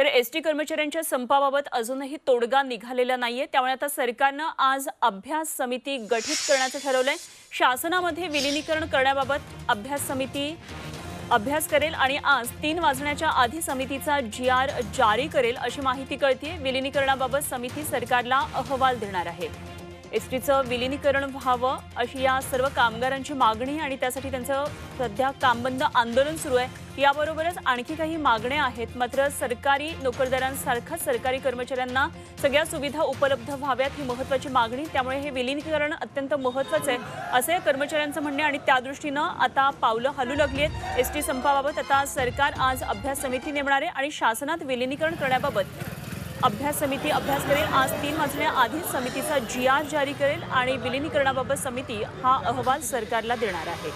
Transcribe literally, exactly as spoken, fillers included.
तर एसटी कर्मचाऱ्यांच्या संपाबाबत अजूनही तोडगा निघालेला नाहीये। त्यामुळे आता सरकारने आज अभ्यास समिती गठित करण्याचं ठरवलंय। शासनामध्ये विलीनीकरण करण्याबाबत अभ्यास समिती अभ्यास करेल आणि आज तीन वाजण्याच्या आधी समितीचा जी आर जारी करेल अशी माहिती कळतेय। विलीनीकरणाबाबत समिती सरकारला अहवाल देणार आहे। एसटीचं विलीनीकरण व्हावं अशी या सर्व कामगारांची मागणी आणि त्यासाठी त्यांचं सध्या कामबंद आंदोलन सुरू आहे। याबरोबरच आणखी काही मागण्या आहेत, मात्र सरकारी नोकरदारांसारखा सरकारी कर्मचाऱ्यांना सगळ्या सुविधा उपलब्ध व्हाव्यात ही महत्त्वाची मागणी। त्यामुळे हे विलीनीकरण अत्यंत महत्त्वाचं आहे असे कर्मचाऱ्यांचं म्हणणे आणि त्या दृष्टीनं आता पावलं हालू लागली आहेत। एसटी संपाबाबत आता सरकार आज अभ्यास समिती नेमणार आहे आणि शासनात विलीनीकरण करण्याबाबत अभ्यास समिती अभ्यास करेल। आज तीन वाजण्या आधीच समितीचा जी आर जारी करेल आणि विलीनीकरणाबाबत समिती हा अहवाल सरकारला देणार आहे।